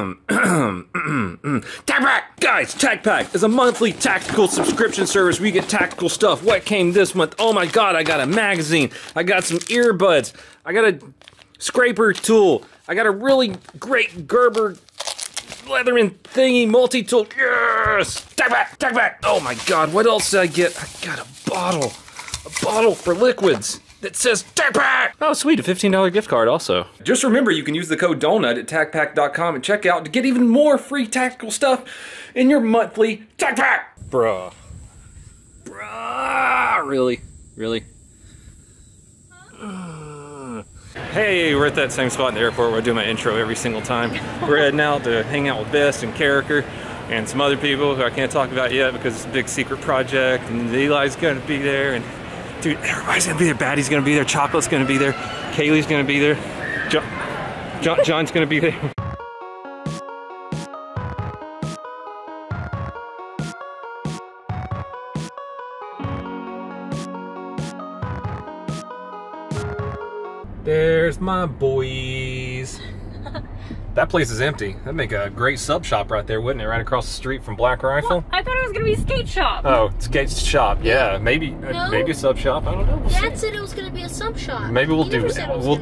Tac Pack! Guys, Tac Pack is a monthly tactical subscription service where you get tactical stuff. What came this month? Oh my god, I got a magazine. I got some earbuds. I got a scraper tool. I got a really great Gerber Leatherman thingy multi-tool. Yes! Tac Pack! Tac Pack! Oh my god, what else did I get? I got a bottle. A bottle for liquids that says Tac Pack! Oh sweet, a $15 gift card also. Just remember you can use the code DONUT at tacpack.com at checkout to get even more free tactical stuff in your monthly Tac Pack! Bruh. Bruh. Really? Really? Hey, we're at that same spot in the airport where I do my intro every single time. We're heading out to hang out with Best and Carricker and some other people who I can't talk about yet because it's a big secret project and Eli's gonna be there and dude, everybody's gonna be there. Batty's gonna be there. Chocolate's gonna be there. Kaylee's gonna be there. John's gonna be there. There's my boys. That place is empty. That'd make a great sub shop right there, wouldn't it? Right across the street from Black Rifle. Well, I thought it was gonna be a skate shop. Oh, skate shop. Yeah, maybe, no. Maybe a sub shop. I don't know. We'll Dad said it was gonna be a sub shop. Maybe we'll do. We'll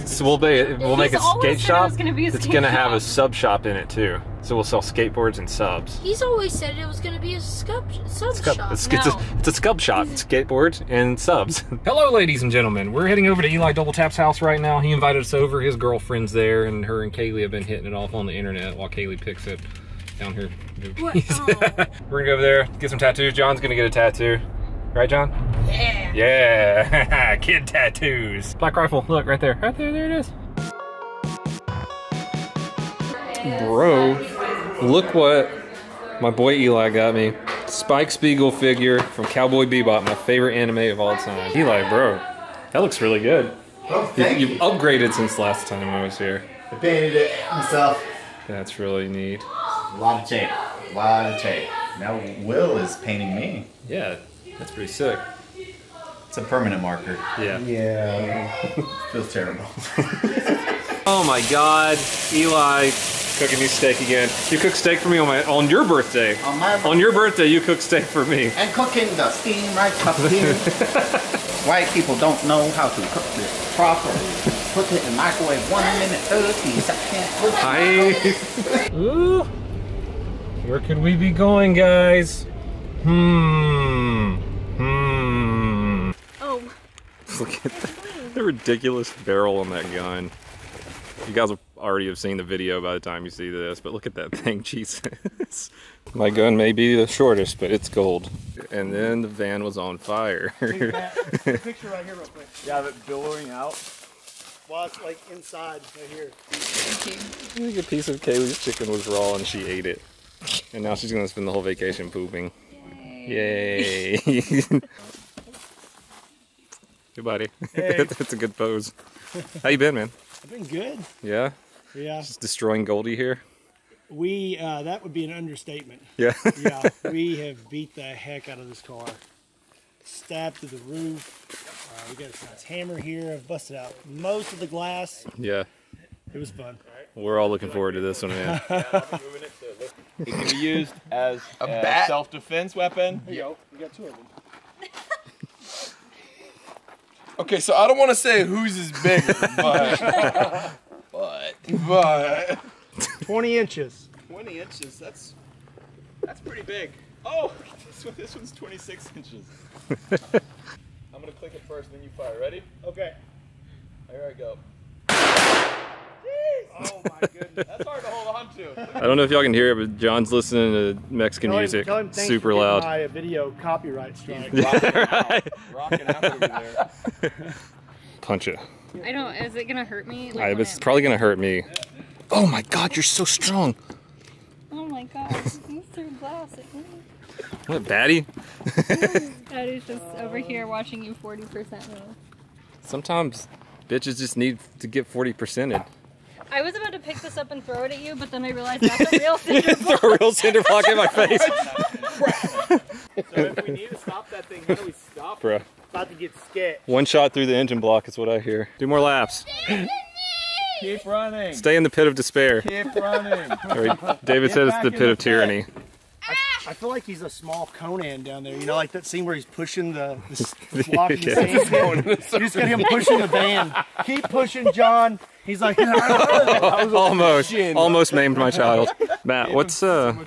make a skate shop. It's gonna have a sub shop in it too. So we'll sell skateboards and subs. He's always said it was gonna be a sub shop. It's a scub shop. Skateboards and subs. Hello, ladies and gentlemen. We're heading over to Eli Double Tap's house right now. He invited us over. His girlfriend's there, and her and Kaylee have been hitting it off on the internet while Kaylee picks it down here. What? Oh. We're gonna go over there, get some tattoos. John's gonna get a tattoo. Right, John? Yeah. Yeah. Kid tattoos. Black Rifle. Look right there. Right there. There it is. Bro, look what my boy Eli got me. Spike Spiegel figure from Cowboy Bebop, my favorite anime of all time. Eli, bro, that looks really good. Oh, thank you. You've upgraded since last time I was here. I painted it myself. That's really neat. A lot of tape. A lot of tape. Now Will is painting me. Yeah, that's pretty sick. It's a permanent marker. Yeah. Yeah. Feels terrible. Oh my god, Eli. Cooking me steak again. You cooked steak for me on your birthday. On my birthday. On your birthday, you cooked steak for me. And cooking the steam right up here. White people don't know how to cook this properly. Put it in the microwave 1 minute 30. I can't cook it. Ooh. Where could we be going, guys? Oh. Look at the ridiculous barrel on that gun. You guys will already have seen the video by the time you see this, but look at that thing, Jesus. My gun may be the shortest, but it's gold. And then the van was on fire. Picture right here real quick. Yeah, but billowing out. Well, it's like inside right here. Thank you. I think a piece of Kaylee's chicken was raw and she ate it. And now she's gonna spend the whole vacation pooping. Yay. Yay. Hey, buddy. Hey. That's a good pose. How you been, man? I've been good. Yeah? Yeah. Just destroying Goldie here? We, that would be an understatement. Yeah? Yeah. We have beat the heck out of this car. Stabbed through the roof. We got a nice hammer here. I've busted out most of the glass. Yeah. It was fun. We're all looking forward to this one, man. It can be used as a self-defense weapon. There you go. We got two of them. Okay, so I don't want to say whose is bigger, but, but. 20 inches. 20 inches, that's pretty big. Oh, this one's 26 inches. I'm gonna click it first, then you fire. Ready? Okay. Here I go. Jeez. Oh my goodness, that's hard to hold on to. I don't know if y'all can hear it, but John's listening to Mexican music, super loud. Tell him thanks for getting my video copyright strike. Right. Rocking out over there. Punch it. I don't. Is it gonna hurt me? Like it's probably gonna hurt me. Oh my god, you're so strong. Oh my god, you threw glass at me. What, Batty? Batty's just over here watching you 40% move. Sometimes bitches just need to get 40%ed. I was about to pick this up and throw it at you, but then I realized that's a real cinder block. Throw a real cinder block in my face. So if we need to stop that thing, how do we stop it? About to get sketched. One shot through the engine block is what I hear. Do more laps. Keep running. Stay in the pit of despair. Keep running. David said it's the pit of tyranny. I feel like he's a small Conan down there. You know, like that scene where he's pushing the blocking sand. You just got him pushing the van. Keep pushing, John. He's like, almost maimed my child. Matt, what's in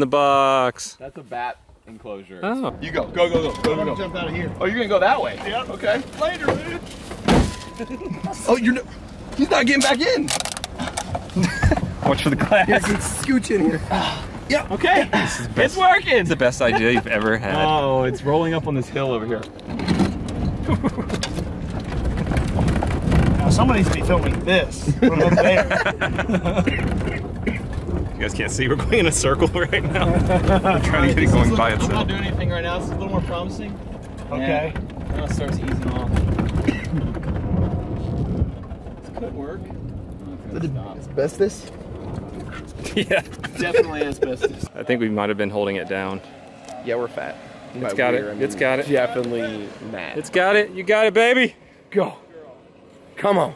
the box? That's a bat enclosure. Oh. You go, go, go, go, go, go. Jump out of here. Oh, you're gonna go that way. Yeah. Okay. Later, dude. Oh, you're. He's not getting back in. Watch for the glass. Yeah, scooch in here. Yeah, okay. It's working. It's the best idea you've ever had. Oh, it's rolling up on this hill over here. Now somebody needs to be filming this from over there. You guys can't see. We're going in a circle right now. We're trying to get it going by itself. I'm not doing anything right now. This is a little more promising. Okay. Now it starts easing off. This could work. Is it asbestos? Yeah, definitely asbestos. I think we might have been holding it down. Yeah, we're fat. It's got it. I mean, it's got it. Definitely mad. It's got it. You got it, baby. Go. Come on.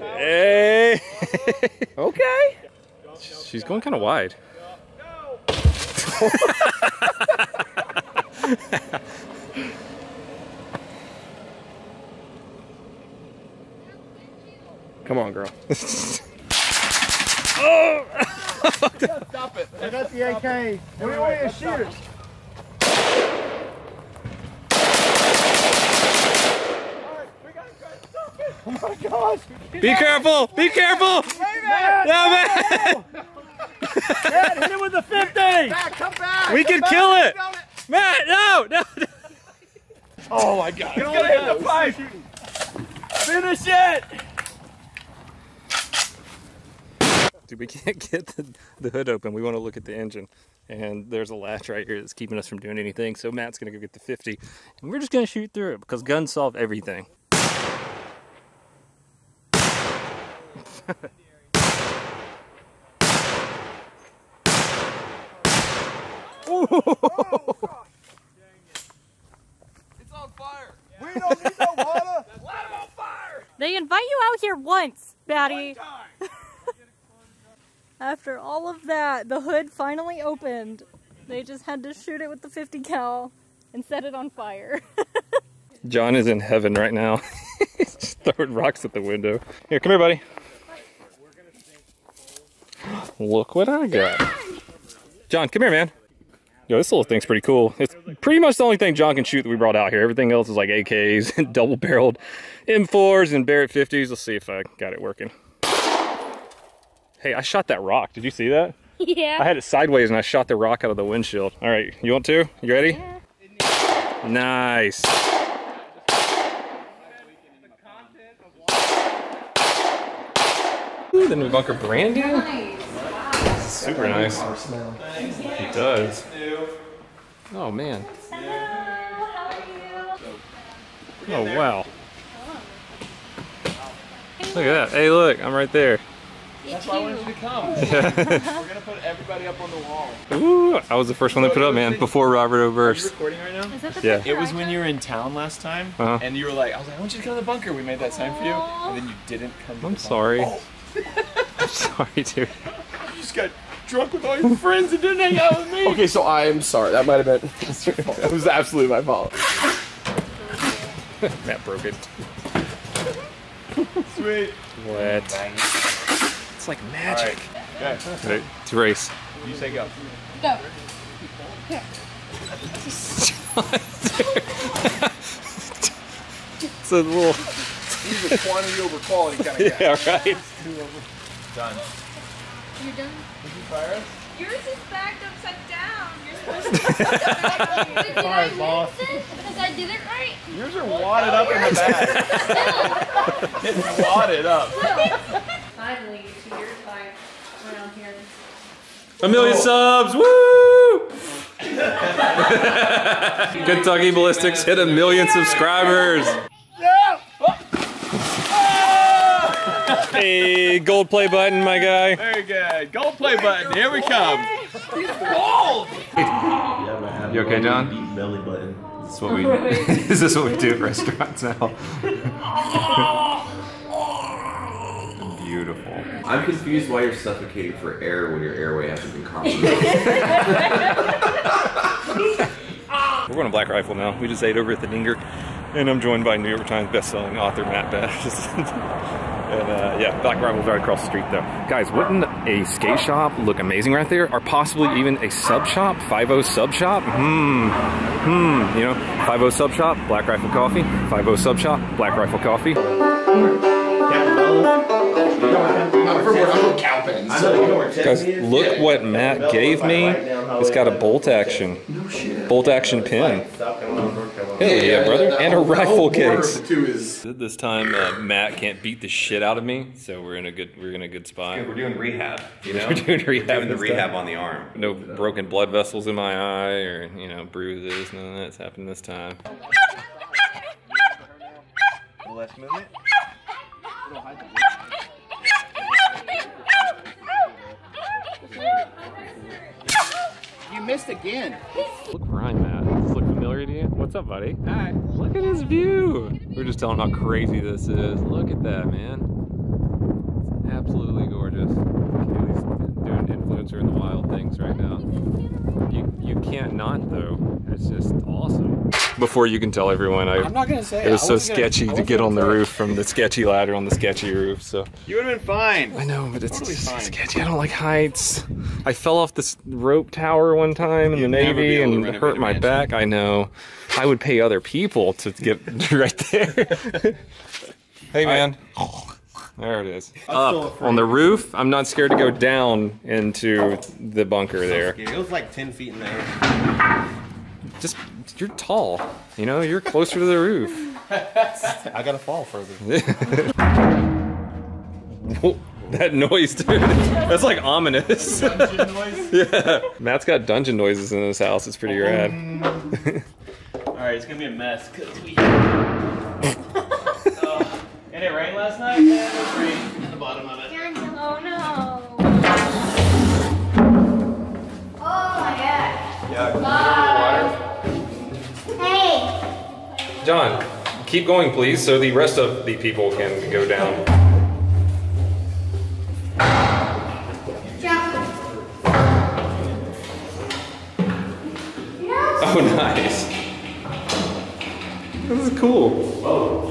Hey. Okay. She's going kind of wide. Come on, girl. Oh! Stop it. I got the AK. It. What do you want to shoot? Alright, we got to try to stop it. Oh my gosh. Be careful. Be careful. Hey, man. No, man. Matt, hit it with the 50. Matt, come back. We can kill it. Matt, no. No. Oh my God. He's going to hit the pipe. Finish it. Dude, we can't get the hood open. We want to look at the engine. And there's a latch right here that's keeping us from doing anything. So Matt's going to go get the 50. And we're just going to shoot through it because guns solve everything. Oh, it's on fire. Yeah. We don't need no water. Let them on fire. They invite you out here once, Batty. One time. After all of that, the hood finally opened. They just had to shoot it with the 50 cal and set it on fire. John is in heaven right now. He's just throwing rocks at the window. Here, come here, buddy. Look what I got. John, come here, man. Yo, this little thing's pretty cool. It's pretty much the only thing John can shoot that we brought out here. Everything else is like AKs and double-barreled M4s and Barrett 50s. Let's see if I got it working. Hey, I shot that rock. Did you see that? Yeah. I had it sideways and I shot the rock out of the windshield. All right, you want to? You ready? Yeah. Nice. Ooh, the new bunker brand new. Nice. Wow. Super nice. It does. Oh, man. Hello, how are you? Oh, wow. Look at that. Hey, look, I'm right there. That's why I wanted you to come. Yeah. We're gonna put everybody up on the wall. Ooh, I was the first one to put up, man, before Robert O'Verse. Are you recording right now? Is that the yeah. It was when you were in town last time, and you were like, I was like, I want you to come to the bunker. We made that sign for you, and then you didn't come to the bunker. I'm sorry. Oh. I'm sorry, dude. You just got drunk with all your friends and didn't hang out with me. Okay, so I am sorry. That might have been your fault. That was absolutely my fault. Matt broke it. Sweet. What? Nice. It's like magic. Right. Okay. Right, it's a race. You say go. Go. Here. It's a little... He's a quantity over quality kind of guy. Yeah, right. Done. You're done? Did you fire us? Yours is bagged upside down. You're supposed to... Did I use it? Because I did it right? Yours are wadded up in the back. It's wadded up. Finally, to your fight around here. A million subs! Woo! Kentucky Ballistics hit 1 million subscribers! Yeah! Oh. Hey, gold play button, my guy. Very good. Gold play button, here we come. He's gold! Yeah, man. You okay, John? Belly button. That's what we do. Is this what we do at restaurants now? beautiful. I'm confused why you're suffocating for air when your airway hasn't been compromised. We're going to Black Rifle now. We just ate over at the Dinger, and I'm joined by New York Times bestselling author Matt Bash. And yeah, Black Rifle's right across the street though. Guys, wouldn't a skate shop look amazing right there? Or possibly even a sub shop, Five-O Sub Shop? You know, Five-O Sub Shop, Black Rifle Coffee, Five-O Sub Shop, Black Rifle Coffee. Guys, look what Matt gave me. It's got a bolt action. Bolt action pin. Hell yeah, brother. And a rifle case. This time Matt can't beat the shit out of me, so we're in a good spot. We're doing rehab, you know? We're doing the rehab on the arm. No broken blood vessels in my eye or, you know, bruises, none of that's happened this time. Left movement. You missed again. Look where I'm at. Does this look familiar to you? What's up, buddy? Hi. Look at this view. We're just telling him how crazy this is. Look at that, man. It's absolutely gorgeous. He's doing influencer in the wild things right now. You can't not though. It's just awesome. Before you can tell everyone, I'm not gonna say it was so sketchy to get on the roof from the sketchy ladder on the sketchy roof. So you would have been fine. I know, but it's totally sketchy. I don't like heights. I fell off this rope tower one time in the Navy and hurt my back. I know. I would pay other people to get right there. Hey man. There it is. Up on the roof. I'm not scared to go down into the bunker there. It was like 10 feet in there. Just, you're tall. You know, you're closer to the roof. I gotta fall further. Whoa, that noise, dude. That's like ominous. Dungeon noise? Yeah. Matt's got dungeon noises in this house. It's pretty rad. Alright, it's gonna be a mess. Cause we... Did it rain last night? Yeah, it was rain at the bottom of it. Oh no! Oh my god! Yeah. Hey! John, keep going please so the rest of the people can go down. John! No. Oh nice! This is cool. Whoa.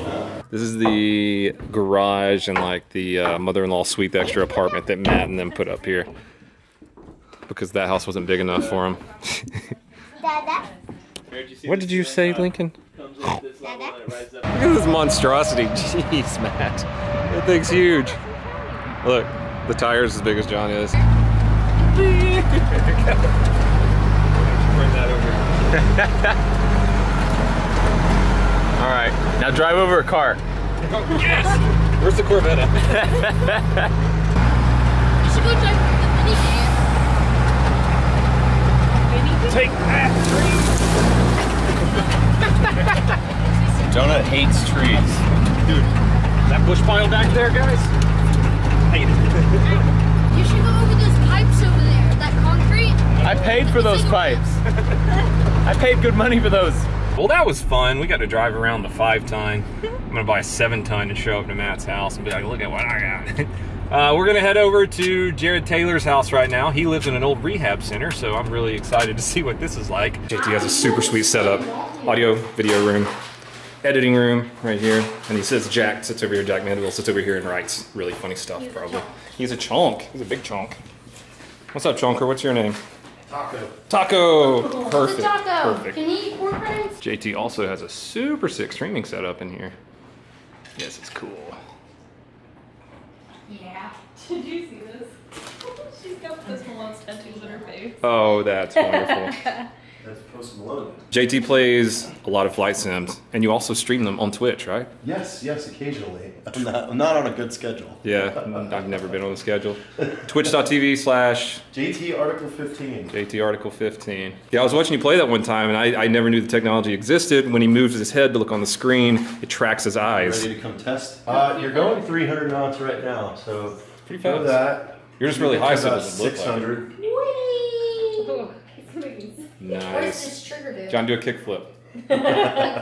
This is the garage and like the mother-in-law suite, the extra apartment that Matt and them put up here. Because that house wasn't big enough for him. Dada. What did you say, Lincoln? Dada. Look at this monstrosity. Jeez, Matt. That thing's huge. Look, the tire's as big as John is. Alright, now drive over a car. Oh, yes! Where's the Corvette at? You should go drive the minivan. Take that, tree! Donut hates trees. Dude, that bush pile back there, guys? Hate it. You should go over those pipes over there, that concrete. I paid for those pipes. I paid good money for those. Well, that was fun. We got to drive around the 5-ton. I'm gonna buy a 7-ton and show up to Matt's house and be like, look at what I got. We're gonna head over to Jared Taylor's house right now. He lives in an old rehab center, so I'm really excited to see what this is like. JT has a super sweet setup. Audio, video room, editing room right here. And he says Jack sits over here, Jack Mandeville sits over here and writes really funny stuff probably. He's a chonk, he's a big chonk. What's up, chonker, what's your name? Taco. Taco! Perfect. Taco. Perfect. Can you eat pork rinds? JT also has a super sick streaming setup in here. Yes, it's cool. Yeah. Did you see this? She's got Post Malone's tattoos on her face. Oh, that's wonderful. That's Post Malone. JT plays a lot of flight sims, and you also stream them on Twitch, right? Yes, yes, occasionally. I'm not on a good schedule. Yeah, I've never been on a schedule. Twitch.tv/ JT Article 15. JT Article 15. Yeah, I was watching you play that one time, and I never knew the technology existed. When he moves his head to look on the screen, it tracks his eyes. Ready to come test? You're going 300 knots right now, so it's pretty fast. That. You're just really high, so it doesn't look 600. Like it. Nice. John, do a kickflip.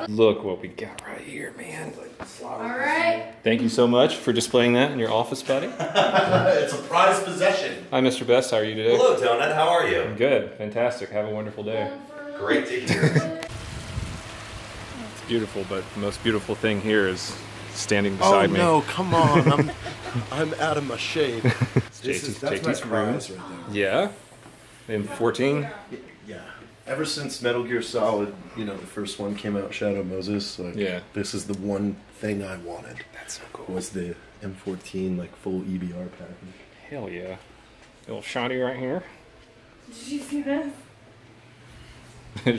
Look what we got right here, man. All right. Thank you so much for displaying that in your office, buddy. It's a prized possession. Hi, Mr. Best. How are you today? Hello, Donut. How are you? I'm good. Fantastic. Have a wonderful day. Great to hear. It's beautiful, but the most beautiful thing here is standing beside me. Oh no, come on. I'm out of my shade. JT's room. Right there. Yeah? In 14? Yeah. Ever since Metal Gear Solid, you know, the first one came out, Shadow Moses, like, yeah, this is the one thing I wanted. That's so cool. Was the M14, like, full EBR package. Hell yeah. Little shoddy right here. Did you see this?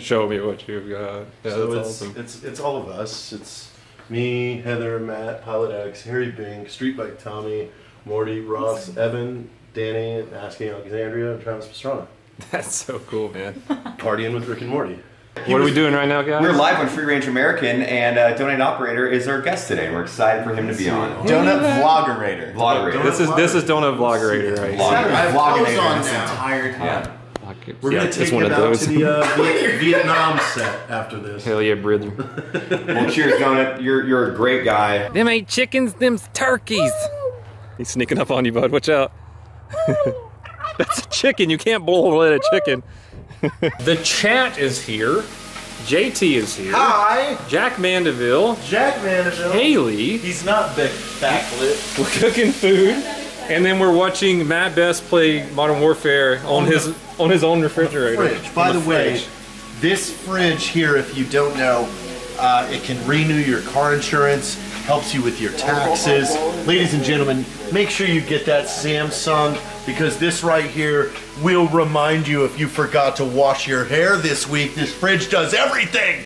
Show me what you've got. Yeah, so that's awesome. It's all of us. It's me, Heather, Matt, Pilot X, Harry Bink, Street Bike Tommy, Morty, Ross, Evan, Danny, Asking Alexandria, and Travis Pastrana. That's so cool, man. Partying with Rick and Morty. What are we doing right now, guys? We're live on Free Range American, and Donut Operator is our guest today. We're excited for him to be on. Donut Vlogerator. Vlogerator. This is Donut Vlogerator, right? I've clothes on this entire time. Yeah. We're going to take one of those to the Vietnam set after this. Hell yeah, brother. Well, cheers, Donut. You're a great guy. Them ain't chickens, them's turkeys. He's sneaking up on you, bud. Watch out. That's a chicken. You can't bowl at a chicken. The chat is here. JT is here. Hi. Jack Mandeville. Jack Mandeville. Haley. He's not big backlit. We're cooking food, and then we're watching Matt Bash play Modern Warfare on his own refrigerator. Fridge. By the way, this fridge here, if you don't know, it can renew your car insurance, helps you with your taxes. Ladies and gentlemen, make sure you get that Samsung, because this right here will remind you if you forgot to wash your hair this week. This fridge does everything.